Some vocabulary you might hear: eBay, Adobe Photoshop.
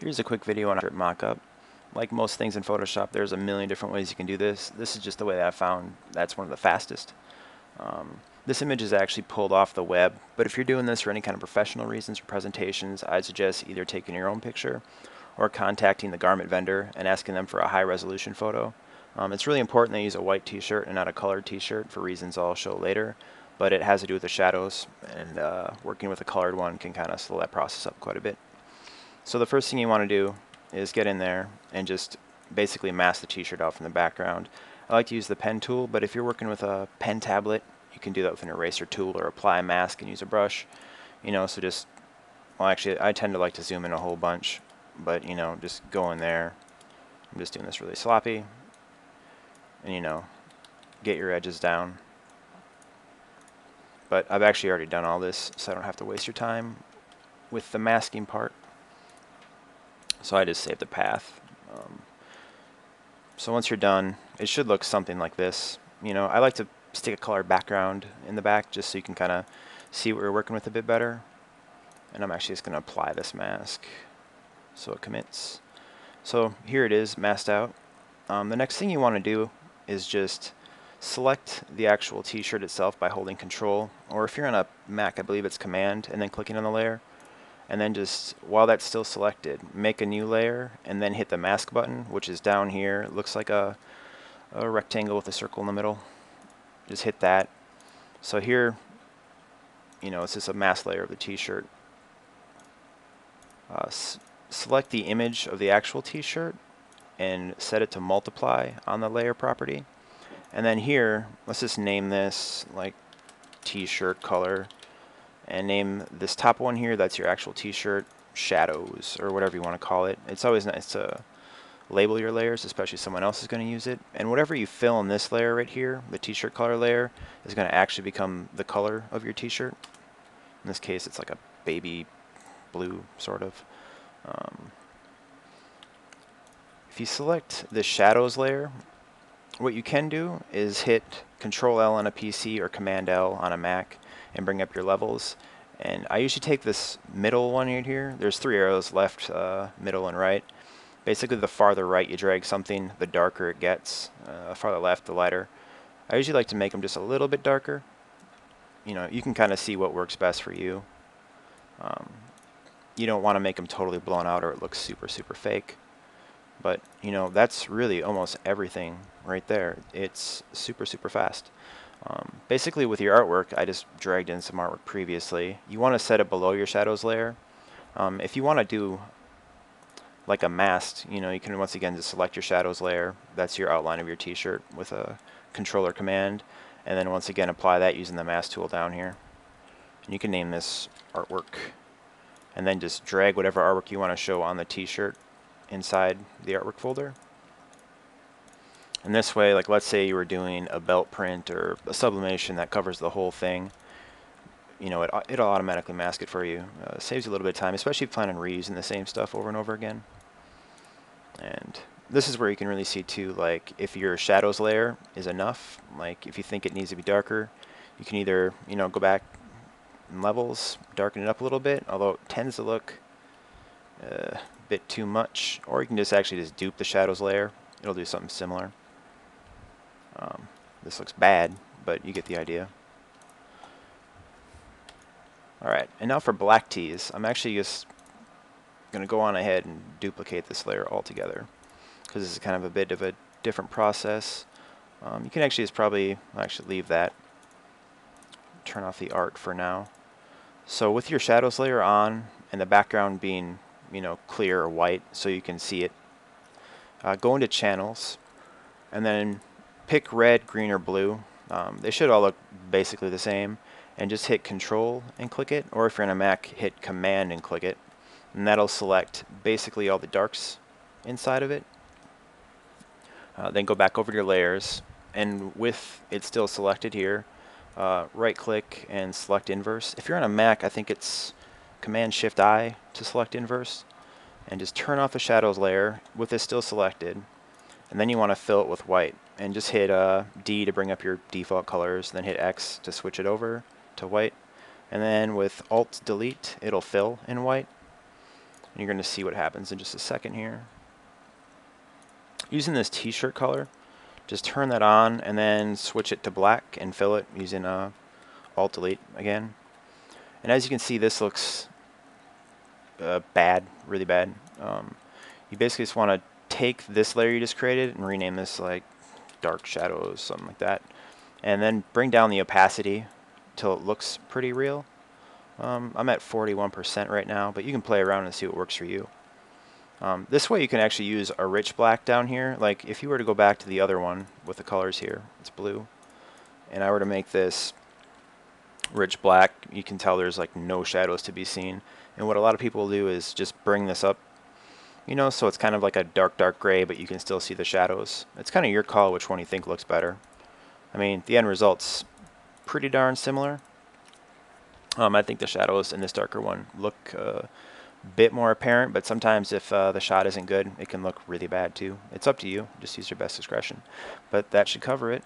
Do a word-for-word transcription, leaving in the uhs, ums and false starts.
Here's a quick video on a mock-up. Like most things in Photoshop, there's a million different ways you can do this. This is just the way that I found. That's one of the fastest. Um, this image is actually pulled off the web, but if you're doing this for any kind of professional reasons or presentations, I'd suggest either taking your own picture or contacting the garment vendor and asking them for a high-resolution photo. Um, it's really important they use a white t-shirt and not a colored t-shirt for reasons I'll show later, but it has to do with the shadows, and uh, working with a colored one can kind of slow that process up quite a bit. So the first thing you want to do is get in there and just basically mask the t-shirt out from the background. I like to use the pen tool, but if you're working with a pen tablet, you can do that with an eraser tool or apply a mask and use a brush. You know, so just, well actually I tend to like to zoom in a whole bunch, but you know, just go in there. I'm just doing this really sloppy. And you know, get your edges down. But I've actually already done all this, so I don't have to waste your time with the masking part. So I just saved the path. Um, so once you're done, it should look something like this. You know, I like to stick a colored background in the back just so you can kind of see what you're working with a bit better. And I'm actually just going to apply this mask so it commits. So here it is, masked out. Um, the next thing you want to do is just select the actual t-shirt itself by holding control, or if you're on a Mac, I believe it's command, and then clicking on the layer. And then just, while that's still selected, make a new layer and then hit the mask button, which is down here. It looks like a, a rectangle with a circle in the middle. Just hit that. So here, you know, it's just a mask layer of the t-shirt. Uh, s select the image of the actual t-shirt and set it to multiply on the layer property. And then here, let's just name this like t-shirt color. And name this top one here, that's your actual t-shirt, shadows, or whatever you want to call it. It's always nice to label your layers, especially if someone else is going to use it. And whatever you fill in this layer right here, the t-shirt color layer, is going to actually become the color of your t-shirt. In this case, it's like a baby blue, sort of. Um, if you select the shadows layer, what you can do is hit Control L on a P C or Command L on a Mac and bring up your levels. And I usually take this middle one right here. There's three arrows, left, uh, middle, and right. Basically, the farther right you drag something, the darker it gets. Uh, farther left, the lighter. I usually like to make them just a little bit darker. You know, you can kind of see what works best for you. Um, you don't want to make them totally blown out or it looks super, super fake. But, you know, that's really almost everything right there. It's super, super fast. Um, basically, with your artwork, I just dragged in some artwork previously. You want to set it below your shadows layer. Um, if you want to do like a mask, you know, you can once again just select your shadows layer. That's your outline of your t-shirt with a controller command. And then once again, apply that using the mask tool down here. And you can name this artwork. And then just drag whatever artwork you want to show on the t-shirt inside the artwork folder. And this way, like let's say you were doing a belt print or a sublimation that covers the whole thing, you know, it, it'll automatically mask it for you. Uh, saves you a little bit of time, especially if you plan on reusing the same stuff over and over again. And this is where you can really see too, like if your shadows layer is enough, like if you think it needs to be darker, you can either, you know, go back in levels, darken it up a little bit, although it tends to look a uh, bit too much, or you can just actually just dupe the shadows layer. It'll do something similar. Um, this looks bad, but you get the idea. Alright, and now for black tees. I'm actually just going to go on ahead and duplicate this layer altogether, because this is kind of a bit of a different process. Um, you can actually just probably actually leave that. Turn off the art for now. So with your shadows layer on and the background being, you know, clear or white so you can see it, uh, go into channels and then pick red, green, or blue. Um, they should all look basically the same, and just hit Control and click it, or if you're on a Mac, hit Command and click it, and that'll select basically all the darks inside of it. Uh, then go back over to your layers, and with it still selected here, uh, right click and select inverse. If you're on a Mac, I think it's Command Shift I to select inverse, and just turn off the shadows layer with this still selected, and then you want to fill it with white. And just hit uh, D to bring up your default colors, then hit X to switch it over to white. And then with Alt Delete, it'll fill in white. And you're going to see what happens in just a second here. Using this t-shirt color, just turn that on and then switch it to black and fill it using uh, Alt-Delete again. And as you can see, this looks uh, bad, really bad. Um, you basically just want to take this layer you just created and rename this like Dark Shadows, something like that. And then bring down the opacity till it looks pretty real. Um, I'm at forty-one percent right now, but you can play around and see what works for you. Um, this way you can actually use a rich black down here. Like if you were to go back to the other one with the colors here, it's blue, and I were to make this rich black, you can tell there's like no shadows to be seen. And what a lot of people do is just bring this up, you know, so it's kind of like a dark, dark gray, but you can still see the shadows. It's kind of your call which one you think looks better. I mean, the end result's pretty darn similar. Um, I think the shadows in this darker one look uh, a bit more apparent, but sometimes if uh, the shot isn't good, it can look really bad too. It's up to you. Just use your best discretion. But that should cover it.